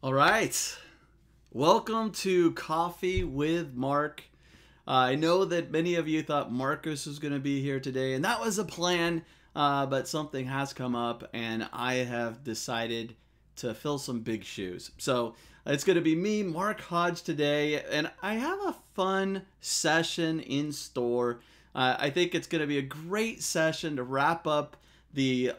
All right, welcome to Coffee with Mark. I know that many of you thought Marcus was going to be here today, and that was a plan, but something has come up, and I have decided to fill some big shoes. So it's going to be me, Mark Hodge, today, and I have a fun session in store. I think it's going to be a great session to wrap up the,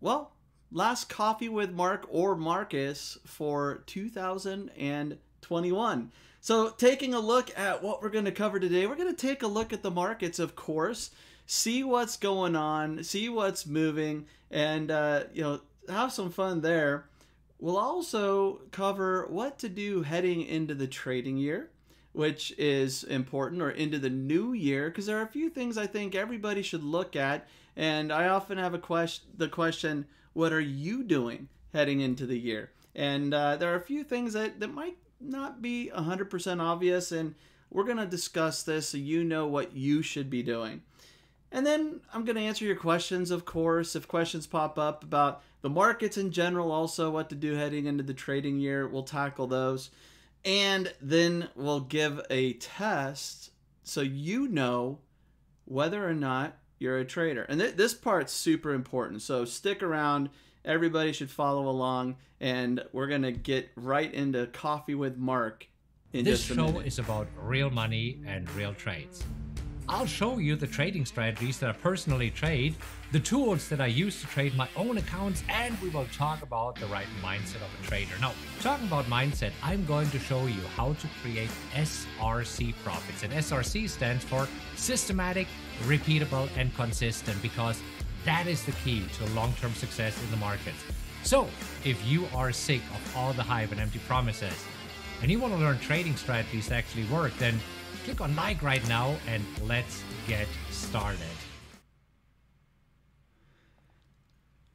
well, last Coffee with Mark or Marcus for 2021. So taking a look at what we're going to cover today, we're going to take a look at the markets, of course, see what's going on, see what's moving, and you know, have some fun there. We'll also cover what to do heading into the trading year, which is important, or into the new year, because there are a few things I think everybody should look at. And I often have a question, what are you doing heading into the year? And there are a few things that might not be 100% obvious, and we're going to discuss this so you know what you should be doing. And then I'm going to answer your questions, of course, if questions pop up about the markets in general, also what to do heading into the trading year. We'll tackle those. And then we'll give a test so you know whether or not you're a trader. And this part's super important, so stick around. Everybody should follow along, and we're gonna get right into Coffee with Mark in just a minute. This show is about real money and real trades. I'll show you the trading strategies that I personally trade, the tools that I use to trade my own accounts, and we will talk about the right mindset of a trader. Now, talking about mindset, I'm going to show you how to create SRC profits. And SRC stands for systematic, repeatable, and consistent, because that is the key to long-term success in the markets. So if you are sick of all the hype and empty promises, and you want to learn trading strategies that actually work, then click on like right now and let's get started.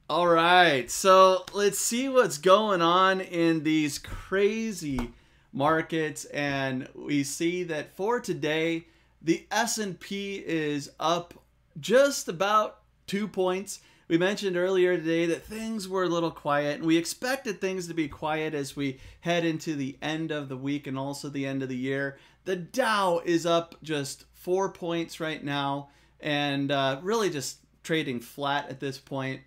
All right, so let's see what's going on in these crazy markets. And we see that for today, the S&P is up just about 2 points. We mentioned earlier today that things were a little quiet, and we expected things to be quiet as we head into the end of the week and also the end of the year. The Dow is up just 4 points right now, and really just trading flat at this point.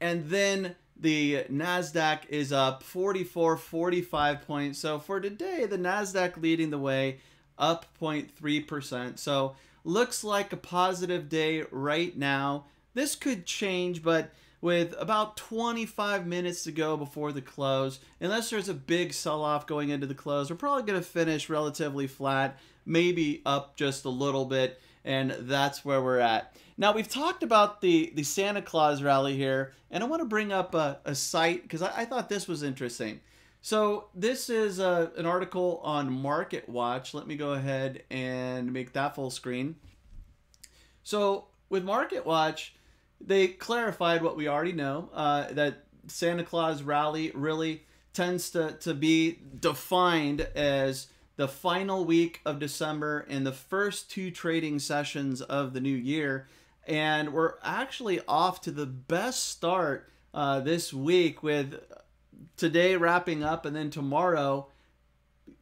And then the NASDAQ is up 45 points. So for today, the NASDAQ leading the way, up 0.3%. So looks like a positive day right now. This could change, but with about 25 minutes to go before the close, unless there's a big sell-off going into the close, we're probably going to finish relatively flat, maybe up just a little bit, and that's where we're at. Now, we've talked about the Santa Claus rally here, and I want to bring up a site, because I thought this was interesting. So this is an article on MarketWatch. Let me go ahead and make that full screen. So with MarketWatch, they clarified what we already know, that Santa Claus rally really tends to be defined as the final week of December and the first two trading sessions of the new year. And we're actually off to the best start this week, with today wrapping up and then tomorrow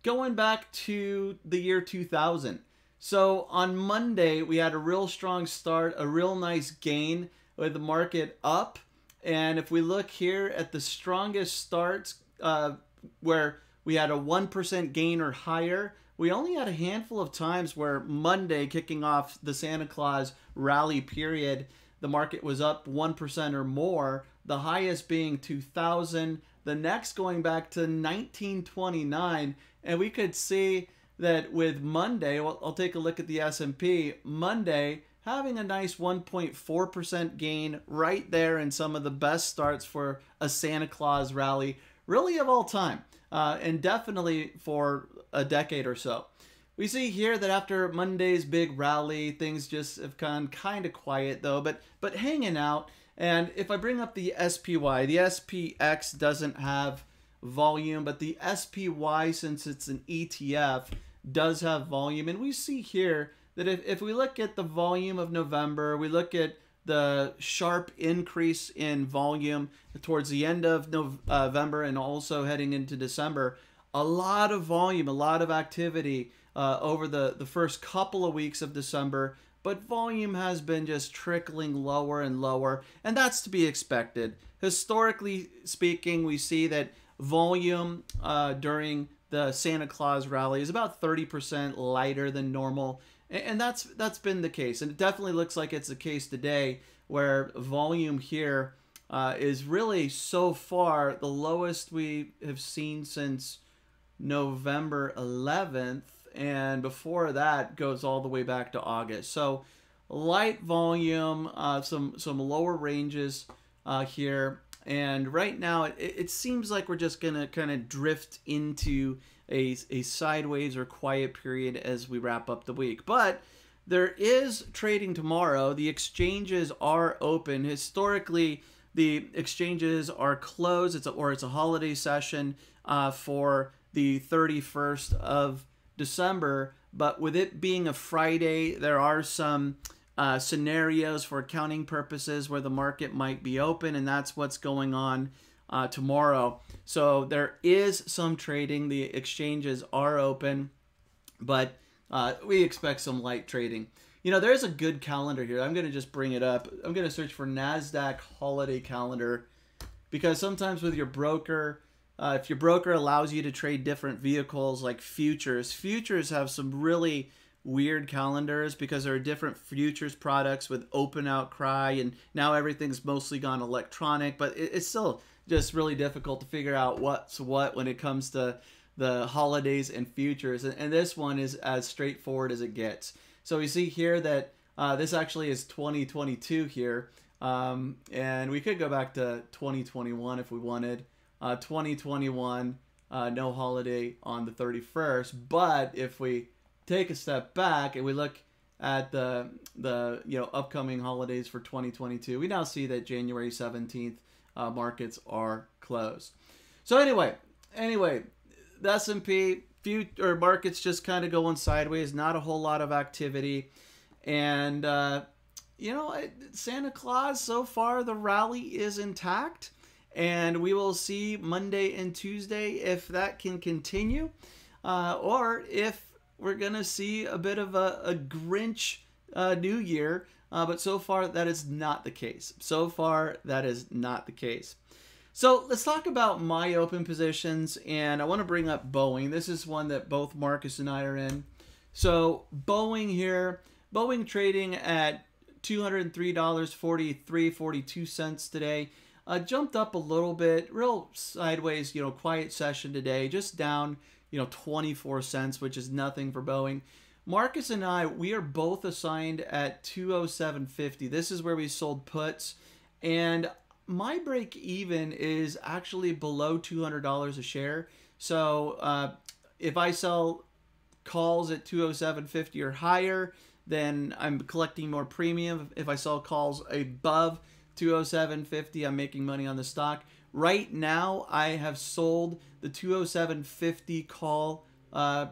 going back to the year 2000. So on Monday, we had a real strong start, a real nice gain, with the market up. And if we look here at the strongest starts, where we had a 1% gain or higher, we only had a handful of times where Monday, kicking off the Santa Claus rally period, the market was up 1% or more, the highest being 2000, the next going back to 1929. And we could see that with Monday, well, I'll take a look at the S&P, Monday having a nice 1.4% gain right there, and some of the best starts for a Santa Claus rally really of all time, and definitely for a decade or so. We see here that after Monday's big rally, things just have gone kind of quiet though, but hanging out. And if I bring up the SPY, the SPX doesn't have volume, but the SPY, since it's an ETF, does have volume. And we see here that if we look at the volume of November, we look at the sharp increase in volume towards the end of November and also heading into December, a lot of volume, a lot of activity over the first couple of weeks of December, but volume has been just trickling lower and lower, and that's to be expected. Historically speaking, we see that volume during the Santa Claus rally is about 30% lighter than normal. And that's been the case. And it definitely looks like it's the case today, where volume here is really so far the lowest we have seen since November 11th. And before that goes all the way back to August. So light volume, some lower ranges here. And right now it seems like we're just going to kind of drift into a sideways or quiet period as we wrap up the week. But there is trading tomorrow. The exchanges are open. Historically, the exchanges are closed. It's a holiday session for the 31st of December. But with it being a Friday, there are some scenarios for accounting purposes where the market might be open, and that's what's going on tomorrow. So there is some trading. The exchanges are open, but we expect some light trading. You know, there's a good calendar here. I'm going to just bring it up. I'm going to search for NASDAQ holiday calendar, because sometimes with your broker, if your broker allows you to trade different vehicles like futures have some really weird calendars, because there are different futures products with open outcry, and now everything's mostly gone electronic, but it's still just really difficult to figure out what's what when it comes to the holidays and futures, and this one is as straightforward as it gets. So we see here that this actually is 2022 here, and we could go back to 2021 if we wanted. 2021, no holiday on the 31st, but if we take a step back and we look at the upcoming holidays for 2022, we now see that January 17th markets are closed. So anyway, the S&P future markets just kind of going sideways, not a whole lot of activity, and Santa Claus, so far the rally is intact, and we will see Monday and Tuesday if that can continue, or if we're going to see a bit of a Grinch new year, but so far that is not the case. So let's talk about my open positions, and I want to bring up Boeing. This is one that both Marcus and I are in. So Boeing here, Boeing trading at $203.42 today. Jumped up a little bit, real sideways, quiet session today, just down 24 cents, which is nothing for Boeing. Marcus and I, we are both assigned at 207.50. This is where we sold puts, and my break even is actually below $200 a share. So if I sell calls at 207.50 or higher, then I'm collecting more premium. If I sell calls above 207.50, I'm making money on the stock. Right now, I have sold the 207.50 call. I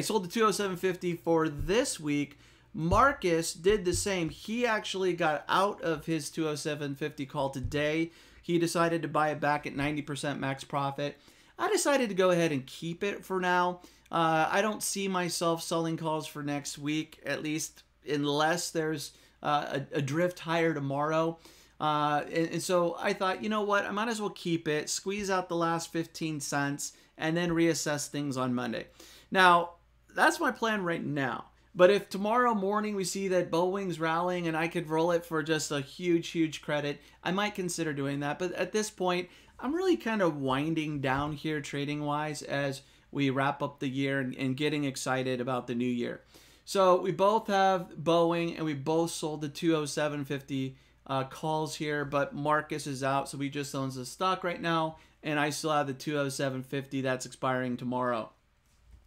sold the 207.50 for this week. Marcus did the same. He actually got out of his 207.50 call today. He decided to buy it back at 90% max profit. I decided to go ahead and keep it for now. I don't see myself selling calls for next week, at least unless there's a drift higher tomorrow. And so I thought, you know what, I might as well keep it, squeeze out the last 15 cents, and then reassess things on Monday. Now, that's my plan right now. But if tomorrow morning we see that Boeing's rallying and I could roll it for just a huge, huge credit, I might consider doing that. But at this point, I'm really kind of winding down here trading-wise as we wrap up the year and getting excited about the new year. So we both have Boeing, and we both sold the 207.50 calls here, but Marcus is out, so he just owns the stock right now, and I still have the 207.50 that's expiring tomorrow.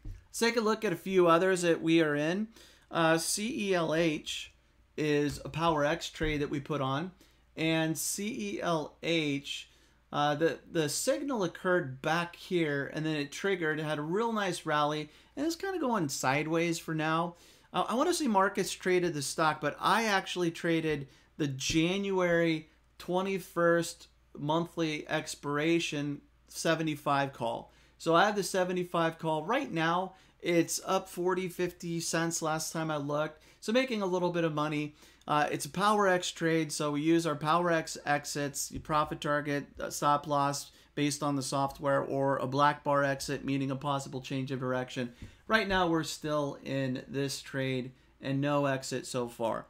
Let's take a look at a few others that we are in. CELH is a PowerX trade that we put on, and CELH, the signal occurred back here, and then it triggered, had a real nice rally, and it's kind of going sideways for now. I want to say Marcus traded the stock, but I actually traded the January 21st monthly expiration 75 call. So I have the 75 call right now. It's up 40, 50 cents last time I looked. So making a little bit of money. It's a PowerX trade. So we use our PowerX exits, your profit target, stop loss based on the software, or a black bar exit, meaning a possible change of direction. Right now, we're still in this trade and no exit so far.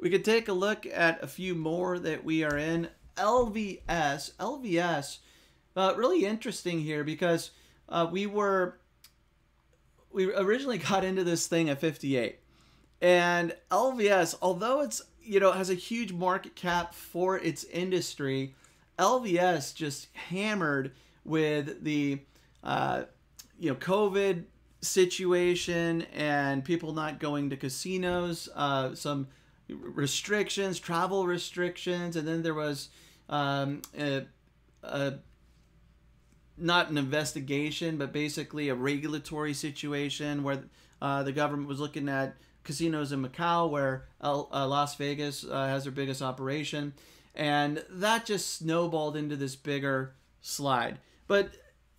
We could take a look at a few more that we are in. LVS. LVS, really interesting here because we originally got into this thing at 58, and LVS, although it's, you know, has a huge market cap for its industry, LVS just hammered with the you know, COVID situation and people not going to casinos, some restrictions, travel restrictions, and then there was not an investigation, but basically a regulatory situation where the government was looking at casinos in Macau, where Las Vegas has their biggest operation. And that just snowballed into this bigger slide. But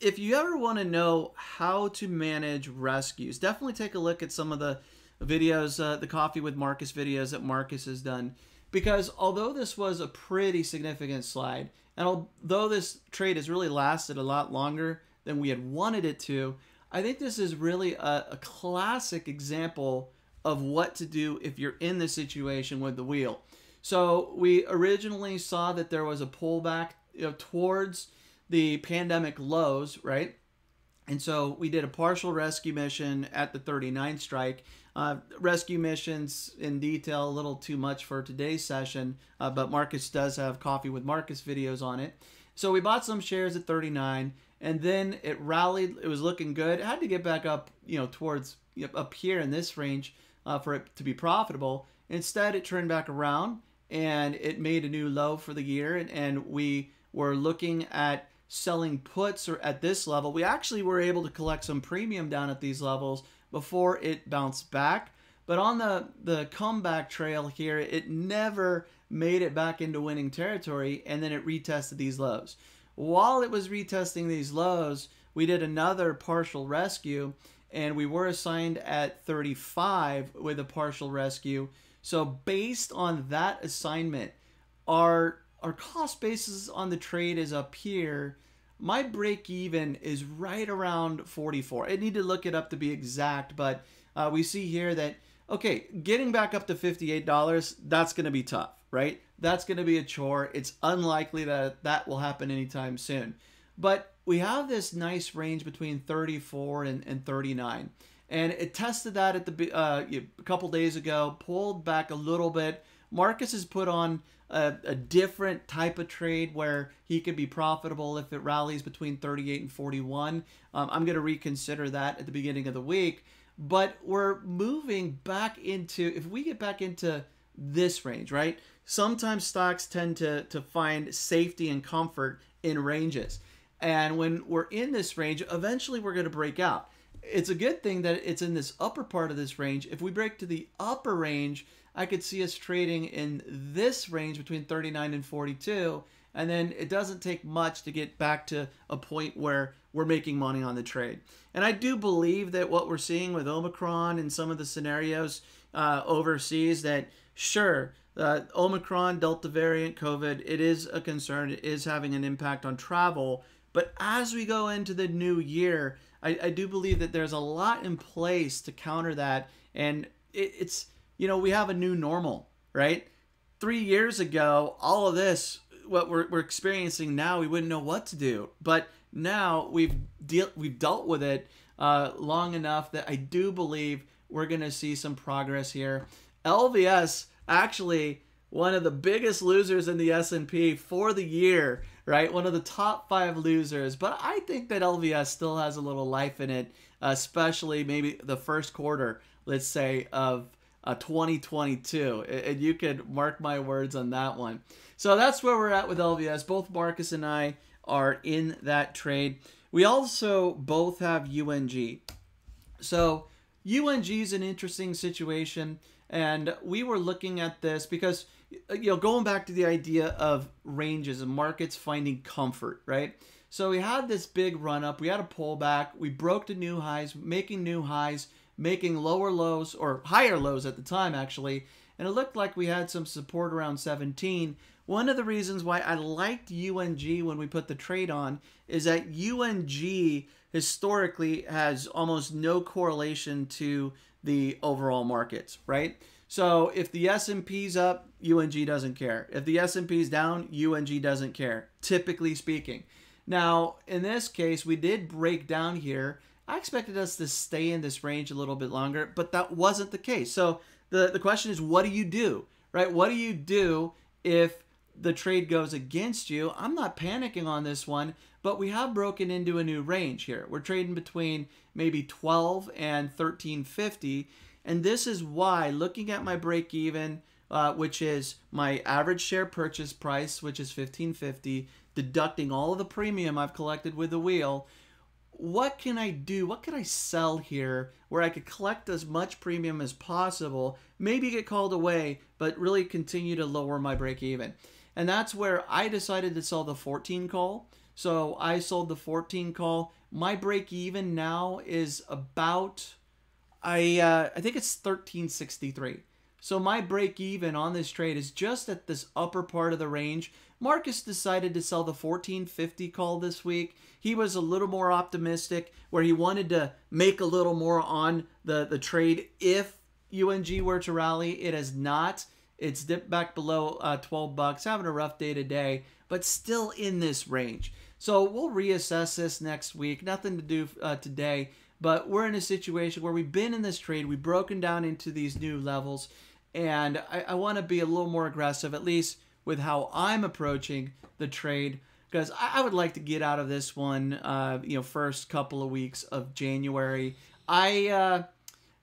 if you ever want to know how to manage rescues, definitely take a look at some of the videos, the Coffee with Markus videos that Markus has done. Because although this was a pretty significant slide, and although this trade has really lasted a lot longer than we had wanted it to, I think this is really a classic example of what to do if you're in this situation with the wheel. So we originally saw that there was a pullback, you know, towards the pandemic lows, right? And so we did a partial rescue mission at the 39 strike. Rescue missions in detail, a little too much for today's session, but Markus does have Coffee with Markus videos on it. So we bought some shares at 39, and then it rallied. It was looking good. It had to get back up, you know, towards up here in this range for it to be profitable. Instead, it turned back around and it made a new low for the year, and we were looking at selling puts or at this level. We actually were able to collect some premium down at these levels before it bounced back. But on the comeback trail here, it never made it back into winning territory, and then it retested these lows. While it was retesting these lows, we did another partial rescue, and we were assigned at 35 with a partial rescue. So based on that assignment, our cost basis on the trade is up here. My break even is right around 44. I need to look it up to be exact, but we see here that, okay, getting back up to $58, that's gonna be tough, right? That's gonna be a chore. It's unlikely that that will happen anytime soon. But we have this nice range between 34 and 39. And it tested that at the a couple days ago, pulled back a little bit. Marcus has put on a different type of trade where he could be profitable if it rallies between 38 and 41. I'm going to reconsider that at the beginning of the week, but we're moving back into, if we get back into this range, right? Sometimes stocks tend to find safety and comfort in ranges. And when we're in this range, eventually we're going to break out. It's a good thing that it's in this upper part of this range. If we break to the upper range, I could see us trading in this range between 39 and 42, and then it doesn't take much to get back to a point where we're making money on the trade. And I do believe that what we're seeing with Omicron and some of the scenarios overseas, that sure, Omicron, Delta variant, COVID, it is a concern. It is having an impact on travel. But as we go into the new year, I do believe that there's a lot in place to counter that. And it's... you know, we have a new normal, right? 3 years ago, all of this, what we're experiencing now, we wouldn't know what to do. But now we've dealt with it long enough that I do believe we're going to see some progress here. LVS, actually one of the biggest losers in the S&P for the year, right? One of the top 5 losers. But I think that LVS still has a little life in it, especially maybe the first quarter, let's say, of 2022, and you could mark my words on that one. So that's where we're at with LVS. Both Marcus and I are in that trade. We also both have UNG. So UNG is an interesting situation, and we were looking at this because, you know, going back to the idea of ranges and markets finding comfort, right? So we had this big run up, we had a pullback, we broke to new highs, making lower lows or higher lows at the time actually, and it looked like we had some support around 17. One of the reasons why I liked UNG when we put the trade on is that UNG historically has almost no correlation to the overall markets, right? So if the S&P's up, UNG doesn't care. If the S&P's down, UNG doesn't care, typically speaking. Now, in this case, we did break down here. I expected us to stay in this range a little bit longer, but that wasn't the case. So the question is, what do you do, right? What do you do if the trade goes against you? I'm not panicking on this one, but we have broken into a new range here. We're trading between maybe 12 and 1350. And this is why, looking at my break even, which is my average share purchase price, which is 1550, deducting all of the premium I've collected with the wheel, what can I do? What could I sell here where I could collect as much premium as possible, maybe get called away, but really continue to lower my break even? And that's where I decided to sell the 14 call. So I sold the 14 call. My break even now is about, I think it's 1363. So my break even on this trade is just at this upper part of the range. Marcus decided to sell the 1450 call this week. He was a little more optimistic where he wanted to make a little more on the trade if UNG were to rally. It has not. It's dipped back below 12 bucks, having a rough day today, but still in this range. So we'll reassess this next week. Nothing to do today, but we're in a situation where we've been in this trade. We've broken down into these new levels, and I want to be a little more aggressive, at least with how I'm approaching the trade, because I would like to get out of this one, you know, first couple of weeks of January.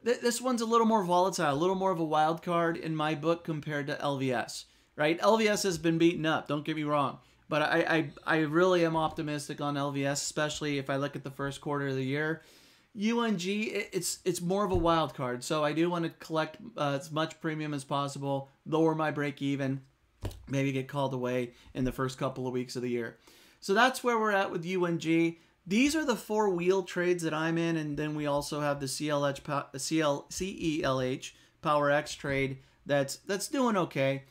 This one's a little more volatile, a little more of a wild card in my book compared to LVS, right? LVS has been beaten up, don't get me wrong, but I really am optimistic on LVS, especially if I look at the first quarter of the year. UNG, it's more of a wild card, so I do want to collect as much premium as possible, lower my break even, maybe get called away in the first couple of weeks of the year. So that's where we're at with UNG. These are the four wheel trades that I'm in, and then we also have the CELH PowerX trade that's doing okay.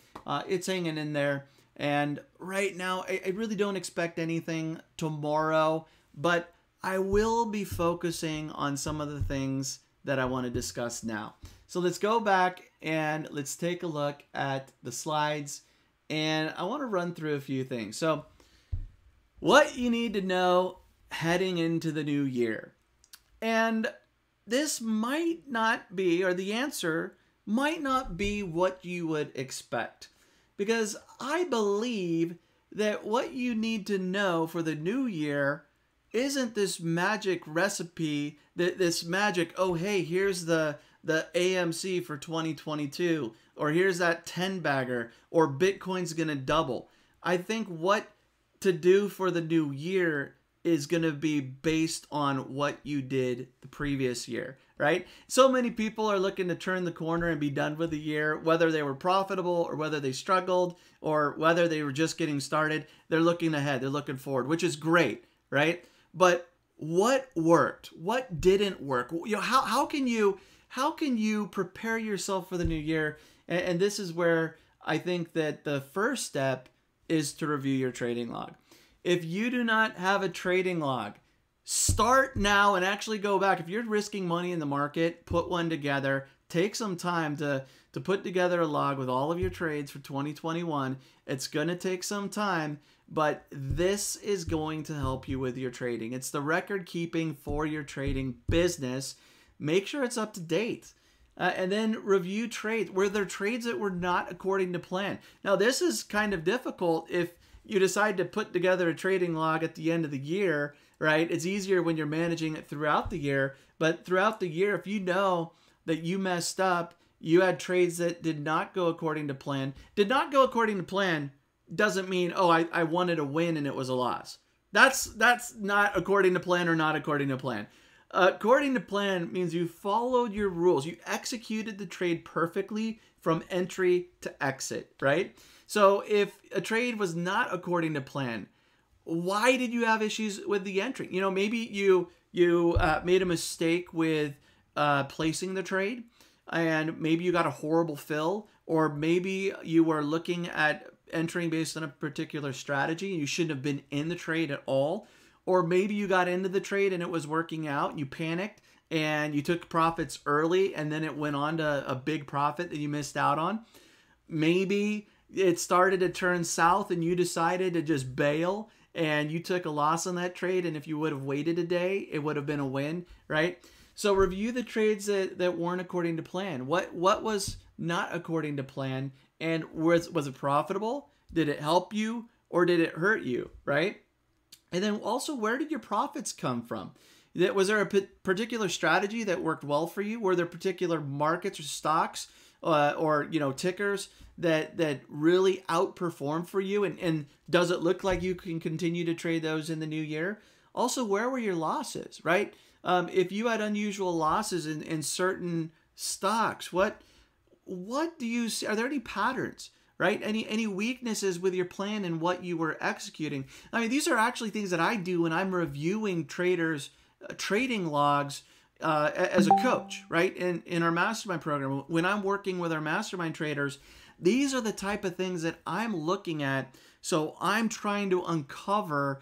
It's hanging in there, and right now I really don't expect anything tomorrow, but I will be focusing on some of the things that I want to discuss now. So let's go back and let's take a look at the slides. And I want to run through a few things. So what you need to know heading into the new year. And this might not be, or the answer might not be what you would expect, because I believe that what you need to know for the new year isn't this magic recipe, this magic, oh, hey, here's the AMC for 2022, or here's that 10-bagger, or Bitcoin's going to double. I think what to do for the new year is going to be based on what you did the previous year, right? So many people are looking to turn the corner and be done with the year, whether they were profitable or whether they struggled or whether they were just getting started. They're looking ahead. They're looking forward, which is great, right? But what worked? What didn't work? You know, how can you prepare yourself for the new year? And this is where I think that the first step is to review your trading log. If you do not have a trading log, start now and actually go back. If you're risking money in the market, put one together. Take some time to put together a log with all of your trades for 2021. It's going to take some time, but this is going to help you with your trading. It's the record keeping for your trading business. Make sure it's up to date. And then review trades. Were there trades that were not according to plan? Now, this is kind of difficult if you decide to put together a trading log at the end of the year, right? It's easier when you're managing it throughout the year. But throughout the year, if you know that you messed up, you had trades that did not go according to plan. Did not go according to plan doesn't mean, oh, I wanted a win and it was a loss. That's not according to plan or not according to plan. According to plan means you followed your rules. You executed the trade perfectly from entry to exit, right? So if a trade was not according to plan, why did you have issues with the entry? You know, maybe you made a mistake with placing the trade, and maybe you got a horrible fill, or maybe you were looking at entering based on a particular strategy and you shouldn't have been in the trade at all. Or maybe you got into the trade and it was working out and you panicked and you took profits early and then it went on to a big profit that you missed out on. Maybe it started to turn south and you decided to just bail and you took a loss on that trade, and if you would have waited a day, it would have been a win, right? So review the trades that weren't according to plan. What was not according to plan, and was it profitable? Did it help you or did it hurt you, right? And then also, where did your profits come from? Was there a particular strategy that worked well for you? Were there particular markets or stocks or tickers that really outperformed for you? And does it look like you can continue to trade those in the new year? Also, where were your losses, right? If you had unusual losses in certain stocks, what do you see? Are there any patterns? Right? Any weaknesses with your plan and what you were executing? I mean, these are actually things that I do when I'm reviewing traders' trading logs as a coach, right? In our mastermind program, when I'm working with our mastermind traders, these are the type of things that I'm looking at. So I'm trying to uncover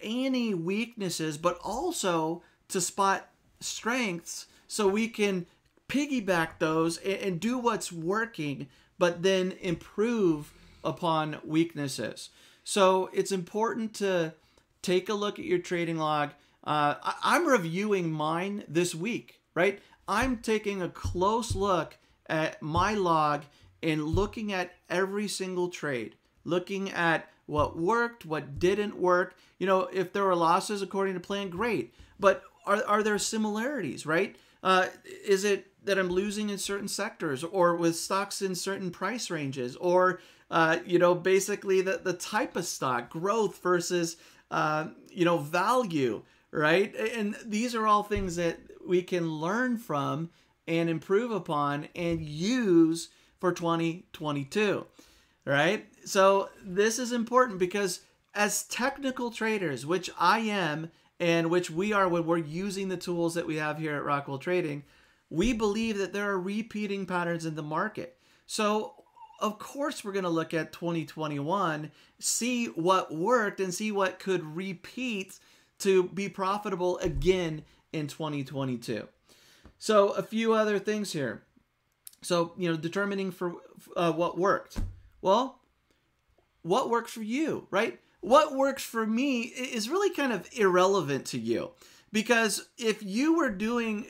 any weaknesses, but also to spot strengths so we can piggyback those and do what's working, but then improve upon weaknesses. So it's important to take a look at your trading log. I'm reviewing mine this week, right? I'm taking a close look at my log and looking at every single trade, looking at what worked, what didn't work. You know, if there were losses according to plan, great. But are there similarities, right? Is it that I'm losing in certain sectors or with stocks in certain price ranges, or, basically the type of stock, growth versus, value, right? And these are all things that we can learn from and improve upon and use for 2022, right? So this is important because as technical traders, which I am and which we are when we're using the tools that we have here at Rockwell Trading, we believe that there are repeating patterns in the market. So of course, we're going to look at 2021, see what worked and see what could repeat to be profitable again in 2022. So a few other things here. So, determining for what worked. Well, what worked for you, right? What works for me is really kind of irrelevant to you. Because if you were doing,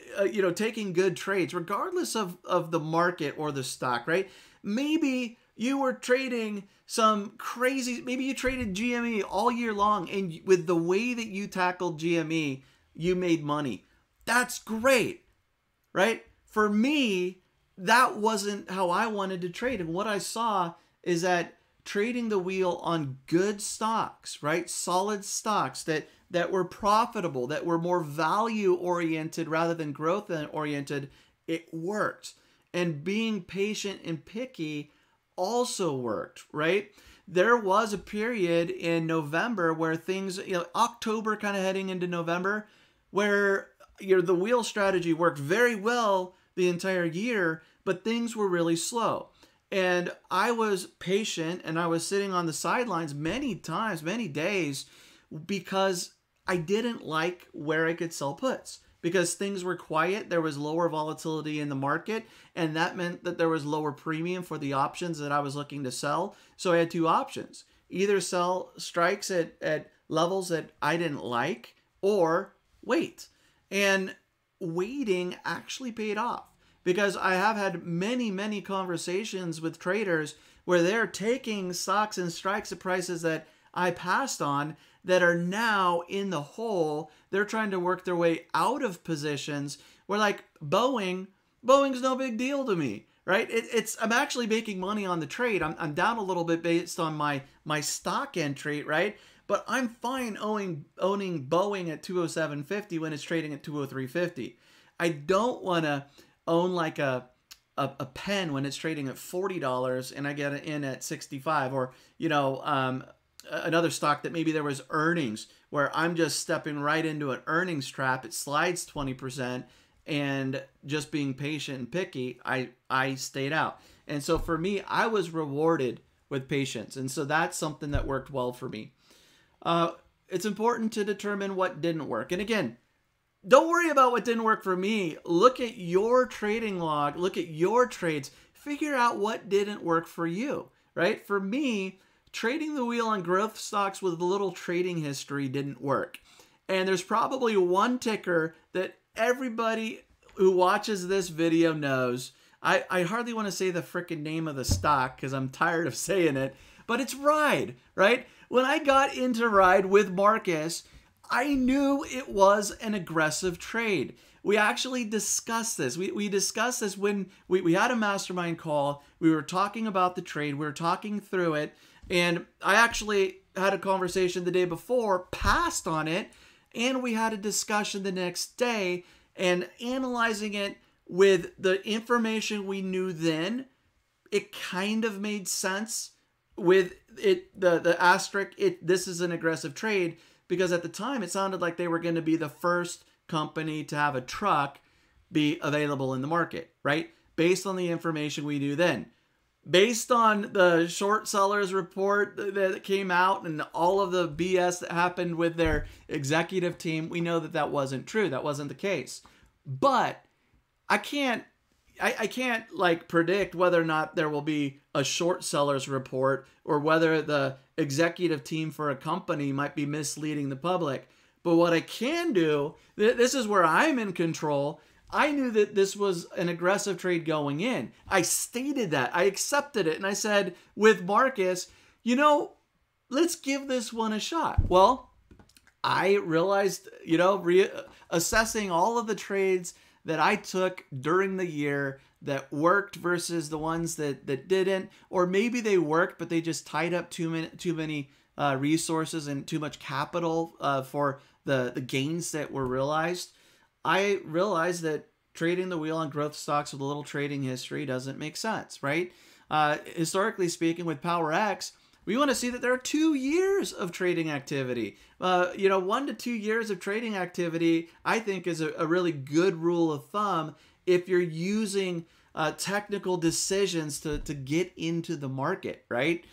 taking good trades, regardless of the market or the stock, right? Maybe you were trading some crazy, maybe you traded GME all year long, and with the way that you tackled GME, you made money. That's great, right? For me, that wasn't how I wanted to trade. And what I saw is that trading the wheel on good stocks, right? Solid stocks that were profitable, that were more value-oriented rather than growth-oriented, it worked. And being patient and picky also worked, right? There was a period in November where things, October kind of heading into November, where the wheel strategy worked very well the entire year, but things were really slow. And I was patient and I was sitting on the sidelines many times, many days, because I didn't like where I could sell puts because things were quiet. There was lower volatility in the market, and that meant that there was lower premium for the options that I was looking to sell. So I had two options: either sell strikes at levels that I didn't like, or wait. And waiting actually paid off because I have had many, many conversations with traders where they're taking stocks and strikes at prices that I passed on that are now in the hole. They're trying to work their way out of positions where, like Boeing's no big deal to me, right? I'm actually making money on the trade. I'm down a little bit based on my stock entry, right? But I'm fine owning Boeing at 207.50 when it's trading at 203.50. I don't want to own like a pen when it's trading at $40 and I get it in at 65, or, you know, another stock that maybe there was earnings where I'm just stepping right into an earnings trap. It slides 20%, and just being patient and picky, I stayed out. And so for me, I was rewarded with patience. And so that's something that worked well for me. It's important to determine what didn't work. And again, don't worry about what didn't work for me. Look at your trading log, look at your trades, figure out what didn't work for you, right? For me, trading the wheel on growth stocks with little trading history didn't work. And there's probably one ticker that everybody who watches this video knows. I hardly want to say the frickin' name of the stock because I'm tired of saying it, but it's Ride, right? When I got into Ride with Marcus, I knew it was an aggressive trade. We actually discussed this. We discussed this when we had a mastermind call. We were talking about the trade. We were talking through it. And I actually had a conversation the day before, passed on it, and we had a discussion the next day and analyzing it with the information we knew then, it kind of made sense with it, the asterisk, this is an aggressive trade, because at the time it sounded like they were going to be the first company to have a truck be available in the market, right? Based on the information we knew then. Based on the short sellers report that came out and all of the BS that happened with their executive team, we know that that wasn't true. That wasn't the case. But I can't like predict whether or not there will be a short sellers report or whether the executive team for a company might be misleading the public. But what I can do, this is where I'm in control. I knew that this was an aggressive trade going in. I stated that. I accepted it. And I said, with Marcus, you know, let's give this one a shot. Well, I realized, you know, assessing all of the trades that I took during the year that worked versus the ones that didn't, or maybe they worked, but they just tied up too many resources and too much capital for the gains that were realized. I realized that trading the wheel on growth stocks with a little trading history doesn't make sense, right? Historically speaking, with PowerX, we want to see that there are 2 years of trading activity. 1 to 2 years of trading activity, I think, is a really good rule of thumb if you're using technical decisions to get into the market, right?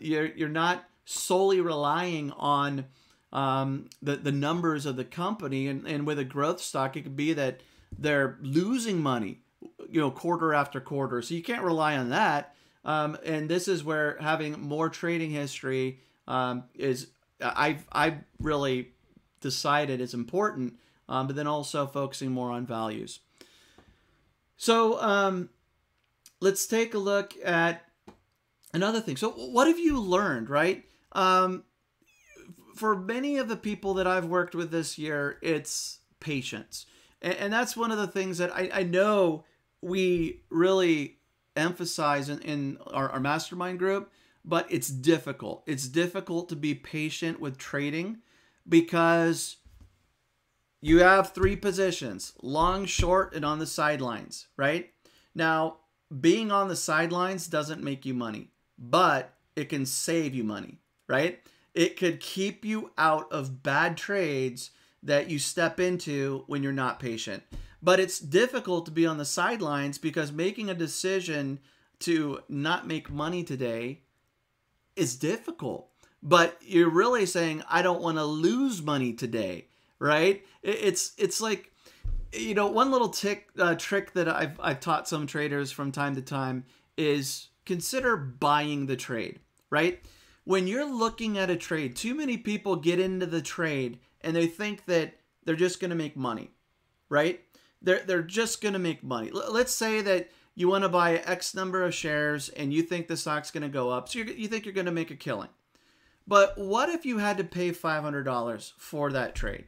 You're not solely relying on the numbers of the company, and with a growth stock, it could be that they're losing money, you know, quarter after quarter. So you can't rely on that. And this is where having more trading history is, I've really decided is important, but then also focusing more on values. So let's take a look at another thing. So what have you learned, right? For many of the people that I've worked with this year, it's patience. And that's one of the things that I know we really emphasize in our mastermind group, but it's difficult. It's difficult to be patient with trading because you have three positions, long, short, and on the sidelines, right? Now, being on the sidelines doesn't make you money, but it can save you money, right? It could keep you out of bad trades that you step into when you're not patient. But it's difficult to be on the sidelines because making a decision to not make money today is difficult. But you're really saying, I don't want to lose money today, right? It's like, you know, one little trick that I've taught some traders from time to time is consider buying the trade, right? When you're looking at a trade, too many people get into the trade and they think that they're just going to make money, right? They're just going to make money. Let's say that you want to buy X number of shares and you think the stock's going to go up. So you think you're going to make a killing. But what if you had to pay $500 for that trade,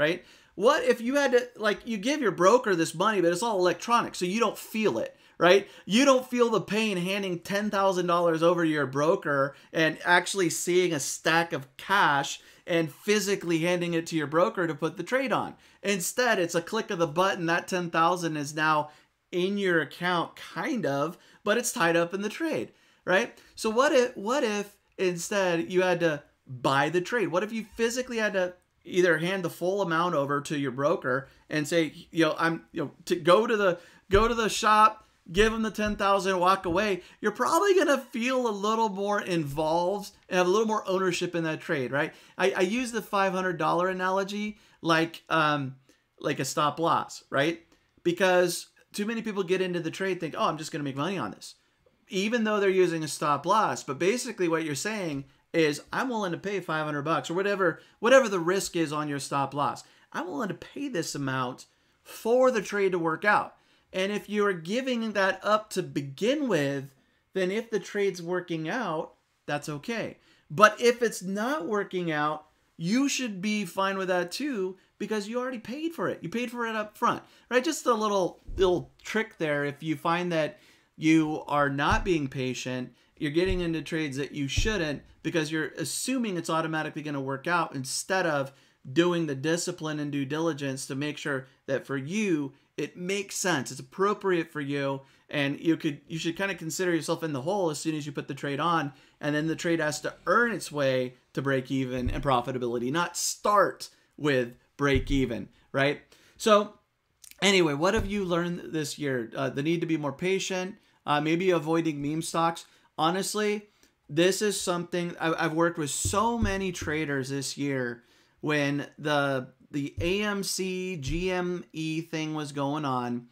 right? What if you had to, like, you give your broker this money, but it's all electronic, so you don't feel it, right? You don't feel the pain handing $10,000 over to your broker and actually seeing a stack of cash and physically handing it to your broker to put the trade on. Instead, it's a click of the button. That $10,000 is now in your account, kind of, but it's tied up in the trade, right? So what if instead you had to buy the trade? What if you physically had to either hand the full amount over to your broker and say, you know, go to the shop, give them the $10,000, walk away? You're probably going to feel a little more involved and have a little more ownership in that trade, right? I use the $500 analogy like a stop loss, right? Because too many people get into the trade, think, oh, I'm just going to make money on this, even though they're using a stop loss. But basically what you're saying is, I'm willing to pay $500 or whatever the risk is on your stop loss. I'm willing to pay this amount for the trade to work out. And if you're giving that up to begin with, then if the trade's working out, that's okay. But if it's not working out, you should be fine with that too, because you already paid for it. You paid for it up front, right? Just a little trick there. If you find that you are not being patient, you're getting into trades that you shouldn't because you're assuming it's automatically going to work out, instead of doing the discipline and due diligence to make sure that for you, it makes sense, it's appropriate for you, and you should kind of consider yourself in the hole as soon as you put the trade on, and then the trade has to earn its way to break even and profitability, not start with break even, right? So anyway, what have you learned this year? The need to be more patient, maybe avoiding meme stocks. Honestly, this is something I've worked with so many traders this year. When the AMC GME thing was going on,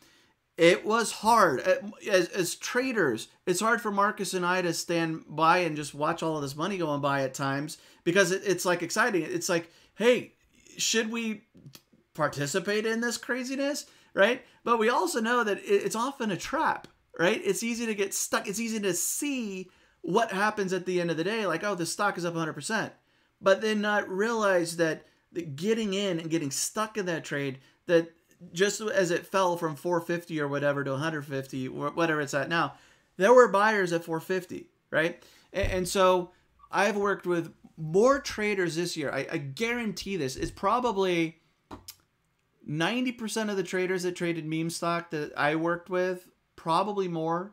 it was hard. As traders, it's hard for Marcus and I to stand by and just watch all of this money going by at times, because it's like exciting. It's like, hey, should we participate in this craziness, right? But we also know that it's often a trap, right? It's easy to get stuck. It's easy to see what happens at the end of the day. Like, oh, the stock is up 100%, but then not realize that getting in and getting stuck in that trade, that just as it fell from 450 or whatever to 150, whatever it's at now, there were buyers at 450, right? And so I've worked with more traders this year. I guarantee this. It's probably 90% of the traders that traded meme stock that I worked with, probably more,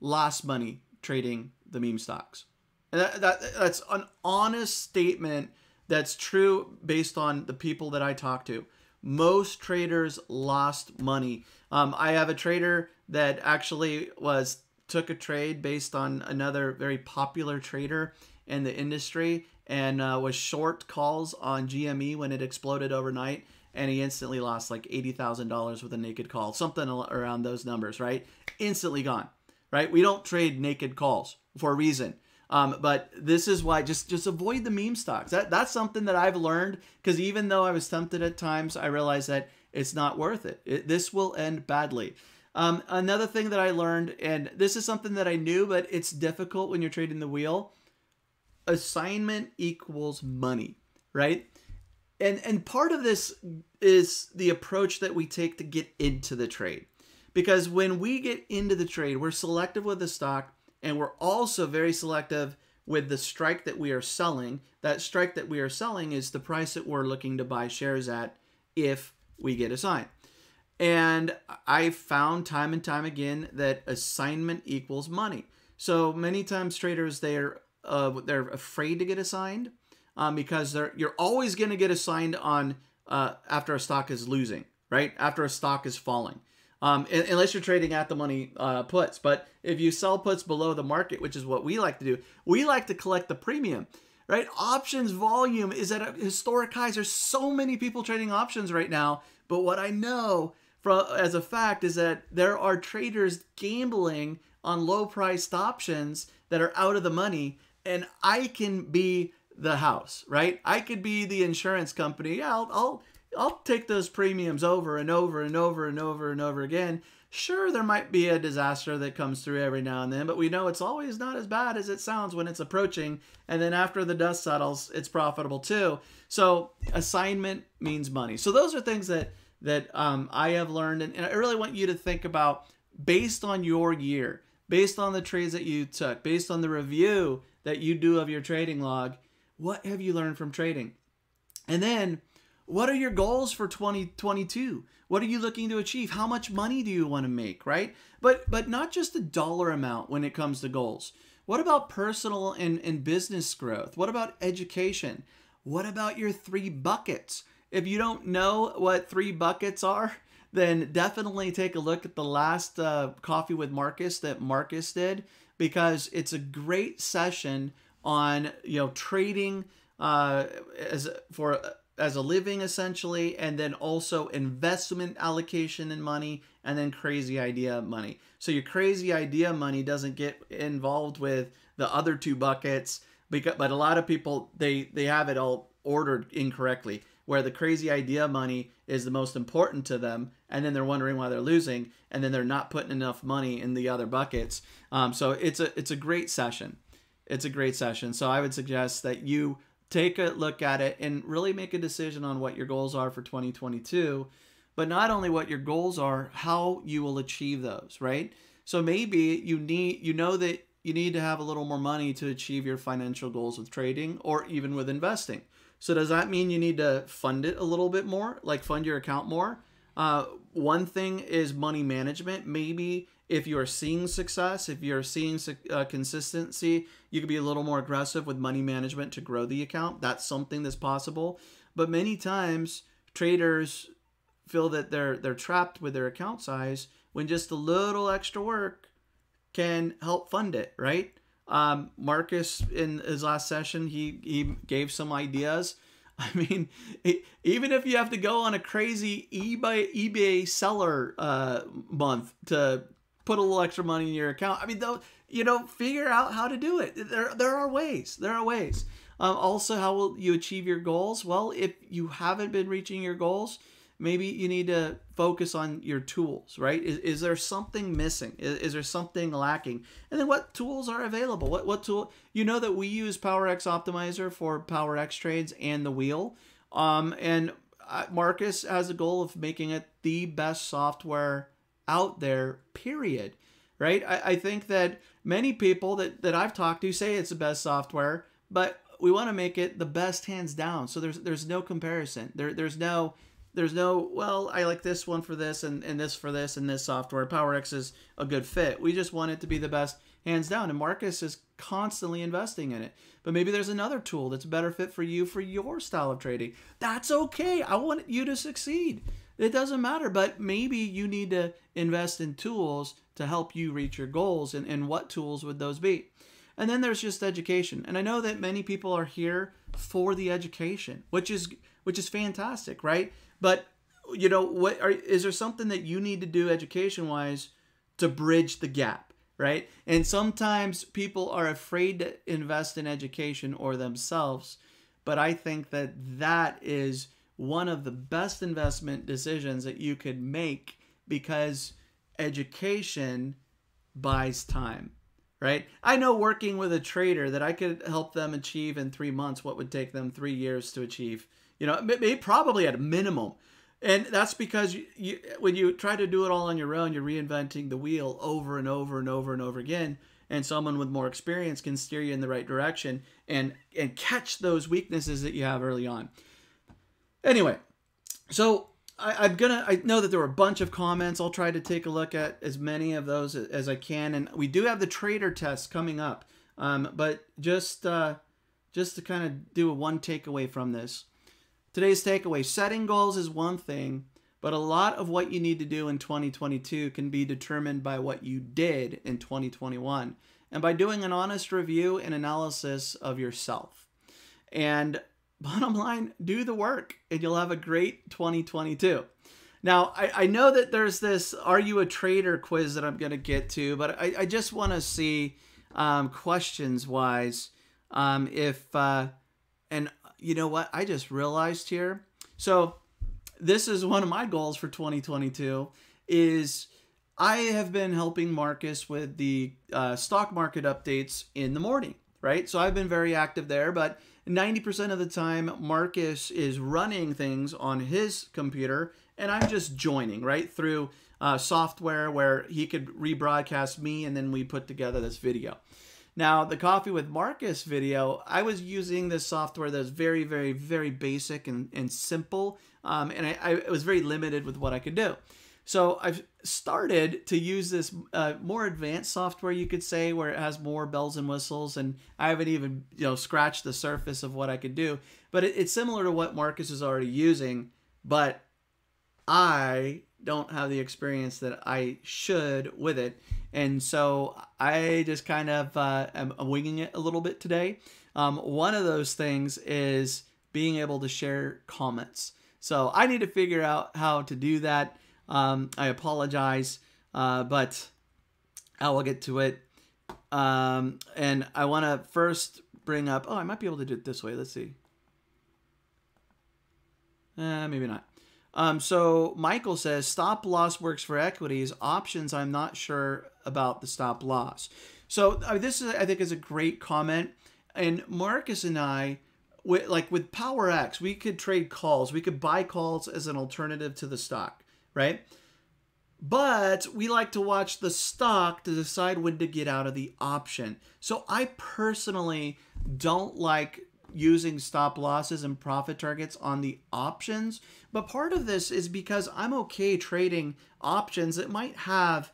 lost money trading the meme stocks. And that's an honest statement that's true based on the people that I talk to. Most traders lost money. I have a trader that actually took a trade based on another very popular trader in the industry, and was short calls on GME when it exploded overnight. And he instantly lost like $80,000 with a naked call, something around those numbers, right? Instantly gone, right? We don't trade naked calls for a reason. But this is why, just avoid the meme stocks. That's something that I've learned, because even though I was tempted at times, I realized that it's not worth it. This will end badly. Another thing that I learned, and this is something that I knew, but it's difficult when you're trading the wheel, assignment equals money, right? And part of this is the approach that we take to get into the trade. Because when we get into the trade, we're selective with the stock, and we're also very selective with the strike that we are selling. That strike that we are selling is the price that we're looking to buy shares at if we get assigned. And I found time and time again that assignment equals money. So many times traders, they're afraid to get assigned. Because you're always going to get assigned on after a stock is losing, right? After a stock is falling, unless you're trading at the money puts. But if you sell puts below the market, which is what we like to do, we like to collect the premium, right? Options volume is at historic highs. There's so many people trading options right now. But what I know as a fact is that there are traders gambling on low-priced options that are out of the money, and I can be the house, right? I could be the insurance company. Yeah, I'll take those premiums over and over and over and over and over again, Sure, there might be a disaster that comes through every now and then, but we know it's always not as bad as it sounds when it's approaching. And then after the dust settles, it's profitable too. So assignment means money. So those are things that I have learned. And I really want you to think about, based on your year, based on the trades that you took, based on the review that you do of your trading log, what have you learned from trading? And then what are your goals for 2022? What are you looking to achieve? How much money do you want to make, right? But not just the dollar amount when it comes to goals. What about personal and business growth? What about education? What about your three buckets? If you don't know what three buckets are, then definitely take a look at the last Coffee with Markus that Marcus did, because it's a great session on, you know, trading as a living essentially, and then also investment allocation in money, and then crazy idea money. So your crazy idea money doesn't get involved with the other two buckets, because, but a lot of people, they have it all ordered incorrectly, where the crazy idea money is the most important to them, and then they're wondering why they're losing, and then they're not putting enough money in the other buckets. So it's a great session. It's a great session. So I would suggest that you take a look at it and really make a decision on what your goals are for 2022, but not only what your goals are, how you will achieve those, right? So maybe you need to have a little more money to achieve your financial goals with trading or even with investing. So does that mean you need to fund it a little bit more, like fund your account more? One thing is money management. Maybe if you're seeing success, if you're seeing consistency, you could be a little more aggressive with money management to grow the account. That's something that's possible. But many times traders feel that they're trapped with their account size, when just a little extra work can help fund it, right? Marcus, in his last session, he gave some ideas. I mean, even if you have to go on a crazy eBay seller month to put a little extra money in your account, I mean, though, you know, figure out how to do it. There are ways. There are ways. Also, how will you achieve your goals? Well, if you haven't been reaching your goals, maybe you need to focus on your tools, right? Is there something missing? Is there something lacking? And then what tools are available? What tool? You know that we use PowerX Optimizer for PowerX trades and the wheel. And Marcus has a goal of making it the best software out there, period, right? I think that many people that I've talked to say it's the best software, but we want to make it the best hands down. So there's no comparison. There's no, well, I like this one for this and this for this and this software. PowerX is a good fit. We just want it to be the best hands down. And Marcus is constantly investing in it. But maybe there's another tool that's a better fit for you, for your style of trading. That's okay. I want you to succeed. It doesn't matter. But maybe you need to invest in tools to help you reach your goals. And what tools would those be? And then there's just education. And I know that many people are here for the education, which is fantastic, right? But, you know, is there something that you need to do education-wise to bridge the gap, right? And sometimes people are afraid to invest in education or themselves, but I think that is one of the best investment decisions that you could make, because education buys time, right? I know working with a trader that I could help them achieve in 3 months what would take them 3 years to achieve. You know, maybe probably at a minimum. And that's because when you try to do it all on your own, you're reinventing the wheel over and over and over and over again. And someone with more experience can steer you in the right direction and catch those weaknesses that you have early on. Anyway, so I know that there were a bunch of comments. I'll try to take a look at as many of those as I can. And we do have the trader test coming up. But just to kind of do a one takeaway from this. Today's takeaway, setting goals is one thing, but a lot of what you need to do in 2022 can be determined by what you did in 2021 and by doing an honest review and analysis of yourself. And bottom line, do the work and you'll have a great 2022. Now, I know that there's this Are You a Trader quiz that I'm going to get to, but I just want to see questions-wise if... and you know what? I just realized here. So this is one of my goals for 2022 is I have been helping Marcus with the stock market updates in the morning, right? So I've been very active there, but 90% of the time Marcus is running things on his computer and I'm just joining, right, through software where he could rebroadcast me and then we put together this video. Now, the Coffee with Markus video, I was using this software that's very, very, very basic and simple, and I was very limited with what I could do. So I've started to use this more advanced software, you could say, where it has more bells and whistles, and I haven't even scratched the surface of what I could do. But it's similar to what Markus is already using, but I don't have the experience that I should with it. And so I just kind of am winging it a little bit today. One of those things is being able to share comments. So I need to figure out how to do that. I apologize, but I will get to it. And I want to first bring up, oh, I might be able to do it this way. Let's see. Maybe not. So Michael says, stop loss works for equities. Options, I'm not sure about the stop loss. So this is, I think, is a great comment. And Marcus and I, like with PowerX, we could trade calls. We could buy calls as an alternative to the stock, right? But we like to watch the stock to decide when to get out of the option. So I personally don't like using stop losses and profit targets on the options. But part of this is because I'm okay trading options that might have,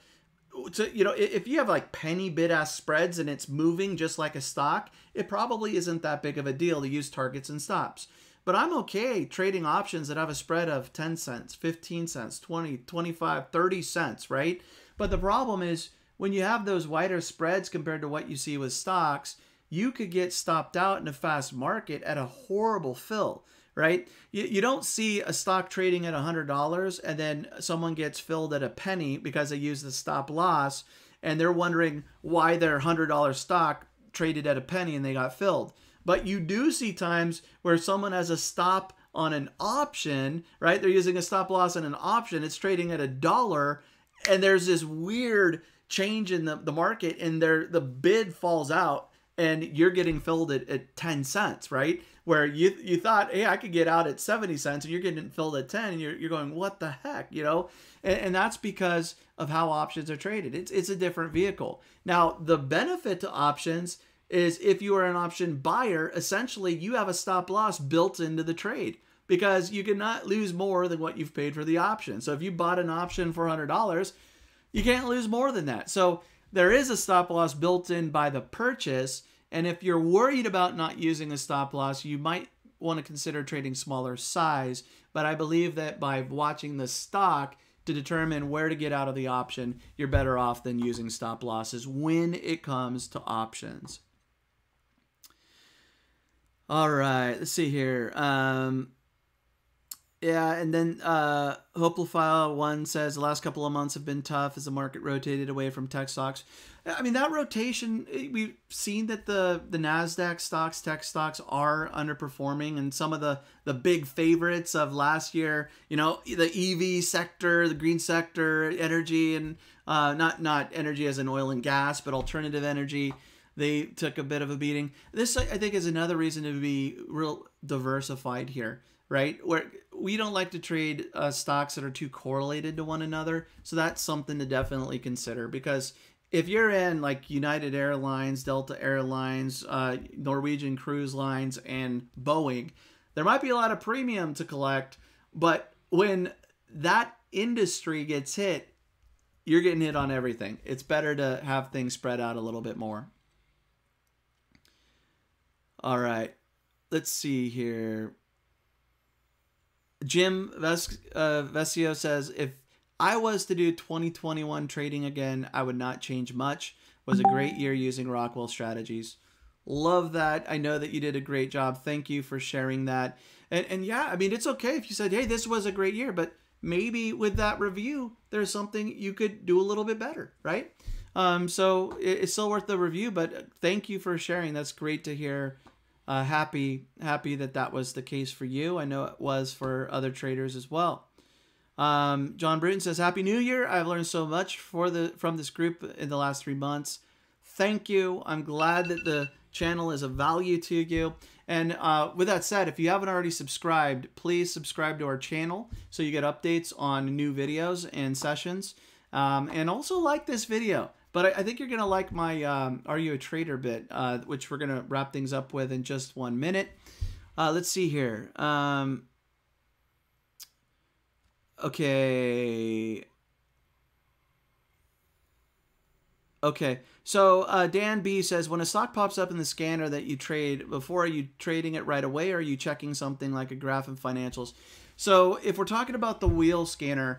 if you have like penny bid-ask spreads and it's moving just like a stock, it probably isn't that big of a deal to use targets and stops. But I'm okay trading options that have a spread of 10 cents, 15 cents, 20, 25, 30 cents, right? But the problem is when you have those wider spreads compared to what you see with stocks, you could get stopped out in a fast market at a horrible fill, right? You don't see a stock trading at $100 and then someone gets filled at a penny because they use the stop loss and they're wondering why their $100 stock traded at a penny and they got filled. But you do see times where someone has a stop on an option, right? They're using a stop loss on an option. It's trading at $1 and there's this weird change in the market and the bid falls out. And you're getting filled at 10 cents, right? Where you thought, hey, I could get out at 70 cents and you're getting filled at 10 and you're going, what the heck, And that's because of how options are traded. It's a different vehicle. Now, the benefit to options is if you are an option buyer, essentially you have a stop loss built into the trade because you cannot lose more than what you've paid for the option. So if you bought an option for $100, you can't lose more than that. So there is a stop loss built in by the purchase. And if you're worried about not using a stop loss, you might want to consider trading smaller size. But I believe that by watching the stock to determine where to get out of the option, you're better off than using stop losses when it comes to options. All right, let's see here. Yeah, and then Hopelophile1 says, the last couple of months have been tough as the market rotated away from tech stocks. I mean, that rotation, we've seen that the NASDAQ stocks, tech stocks are underperforming. And some of the big favorites of last year, the EV sector, the green sector, energy, and not energy as in oil and gas, but alternative energy, they took a bit of a beating. This, I think, is another reason to be real diversified here, right? Where we don't like to trade stocks that are too correlated to one another. So that's something to definitely consider, because if you're in like United Airlines, Delta Airlines, Norwegian Cruise Lines, and Boeing, there might be a lot of premium to collect. But when that industry gets hit, you're getting hit on everything. It's better to have things spread out a little bit more. All right, let's see here. Jim Vesio says, if I was to do 2021 trading again, I would not change much. Was a great year using Rockwell strategies. Love that. I know that you did a great job. Thank you for sharing that. And yeah, I mean, it's okay if you said, hey, this was a great year, but maybe with that review, there's something you could do a little bit better, right? So it's still worth the review, but thank you for sharing. That's great to hear. Happy that that was the case for you. I know it was for other traders as well. John Bruton says, Happy New Year. I've learned so much from this group in the last 3 months. Thank you. I'm glad that the channel is of value to you. And with that said, if you haven't already subscribed, please subscribe to our channel so you get updates on new videos and sessions. And also like this video. But I think you're going to like my Are You a Trader bit, which we're going to wrap things up with in just 1 minute. Let's see here. Okay, so Dan B says, when a stock pops up in the scanner that you trade before, are you trading it right away, or are you checking something like a graph and financials? So if we're talking about the wheel scanner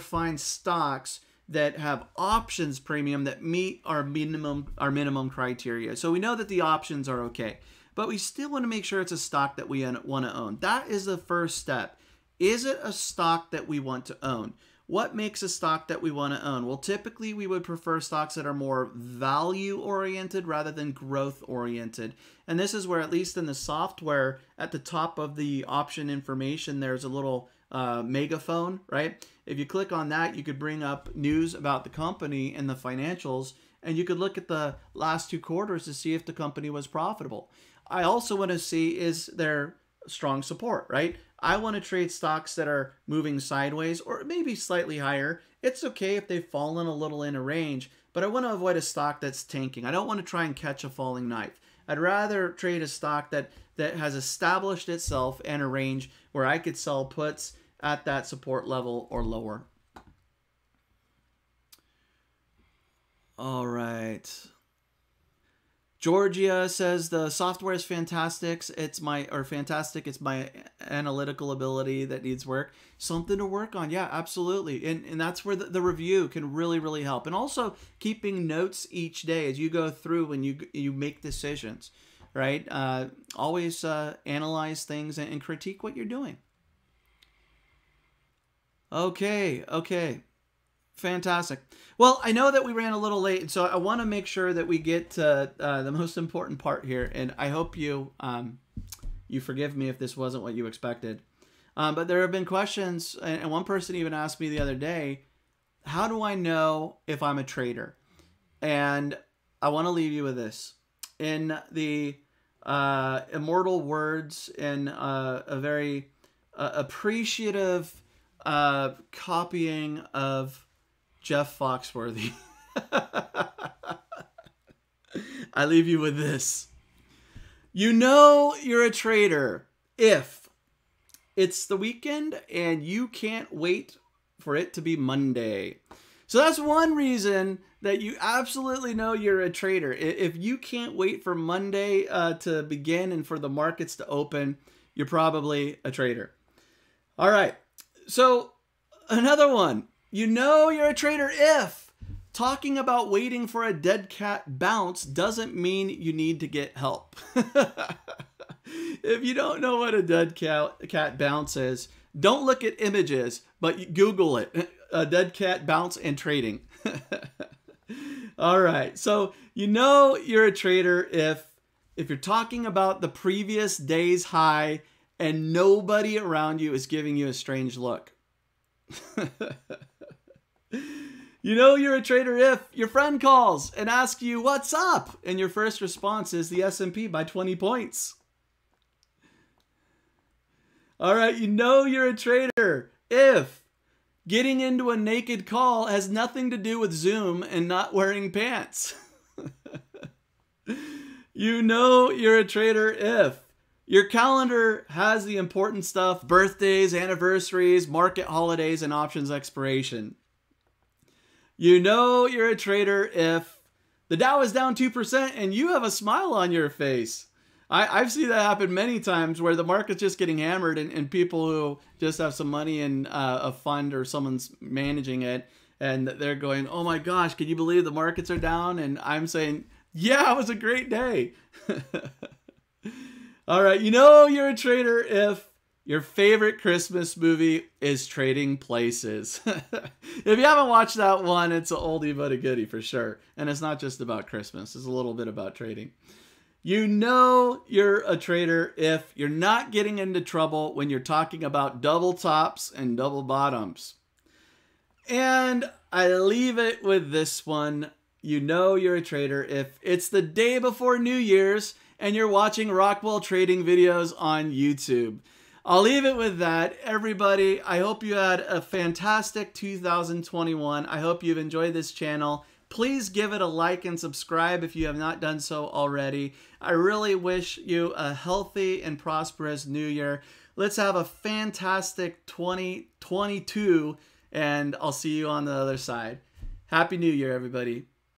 finds stocks that have options premium that meet our minimum criteria. So we know that the options are okay, but we still want to make sure it's a stock that we want to own. That is the first step. Is it a stock that we want to own? What makes a stock that we want to own? Well, typically we would prefer stocks that are more value-oriented rather than growth-oriented. And this is where, at least in the software, at the top of the option information, there's a little megaphone, right? If you click on that, you could bring up news about the company and the financials, and you could look at the last 2 quarters to see if the company was profitable. I also want to see, is there strong support, right? I want to trade stocks that are moving sideways or maybe slightly higher. It's okay if they've fallen a little in a range, but I want to avoid a stock that's tanking. I don't want to try and catch a falling knife. I'd rather trade a stock that has established itself in a range where I could sell puts at that support level or lower. All right. Georgia says the software is fantastic. It's my analytical ability that needs work. Something to work on. Yeah, absolutely. And that's where the review can really, really help. And also keeping notes each day as you go through when you make decisions, right? Always analyze things and critique what you're doing. Okay. Fantastic. Well, I know that we ran a little late, and so I want to make sure that we get to the most important part here. And I hope you forgive me if this wasn't what you expected. But there have been questions, and one person even asked me the other day, how do I know if I'm a trader? And I want to leave you with this. In the immortal words in a very appreciative copying of Jeff Foxworthy. I leave you with this. You know you're a trader if it's the weekend and you can't wait for it to be Monday. So that's one reason that you absolutely know you're a trader. If you can't wait for Monday to begin and for the markets to open, you're probably a trader. All right. So another one. You know you're a trader if talking about waiting for a dead cat bounce doesn't mean you need to get help. If you don't know what a dead cat bounce is, don't look at images, but Google it. A dead cat bounce and trading. All right. So you know you're a trader if you're talking about the previous day's high and nobody around you is giving you a strange look. You know you're a trader if your friend calls and asks you what's up and your first response is the S&P by 20 points. All right, you know you're a trader if getting into a naked call has nothing to do with Zoom and not wearing pants. You know you're a trader if your calendar has the important stuff, birthdays, anniversaries, market holidays, and options expiration. You know you're a trader if the Dow is down 2% and you have a smile on your face. I've seen that happen many times where the market's just getting hammered and people who just have some money in a fund or someone's managing it and they're going, oh my gosh, can you believe the markets are down? And I'm saying, yeah, it was a great day. All right, you know you're a trader if your favorite Christmas movie is Trading Places. If you haven't watched that one, it's an oldie but a goodie for sure. And it's not just about Christmas. It's a little bit about trading. You know you're a trader if you're not getting into trouble when you're talking about double tops and double bottoms. And I leave it with this one. You know you're a trader if it's the day before New Year's and you're watching Rockwell Trading videos on YouTube. I'll leave it with that. Everybody, I hope you had a fantastic 2021. I hope you've enjoyed this channel. Please give it a like and subscribe if you have not done so already. I really wish you a healthy and prosperous new year. Let's have a fantastic 2022, and I'll see you on the other side. Happy New Year, everybody.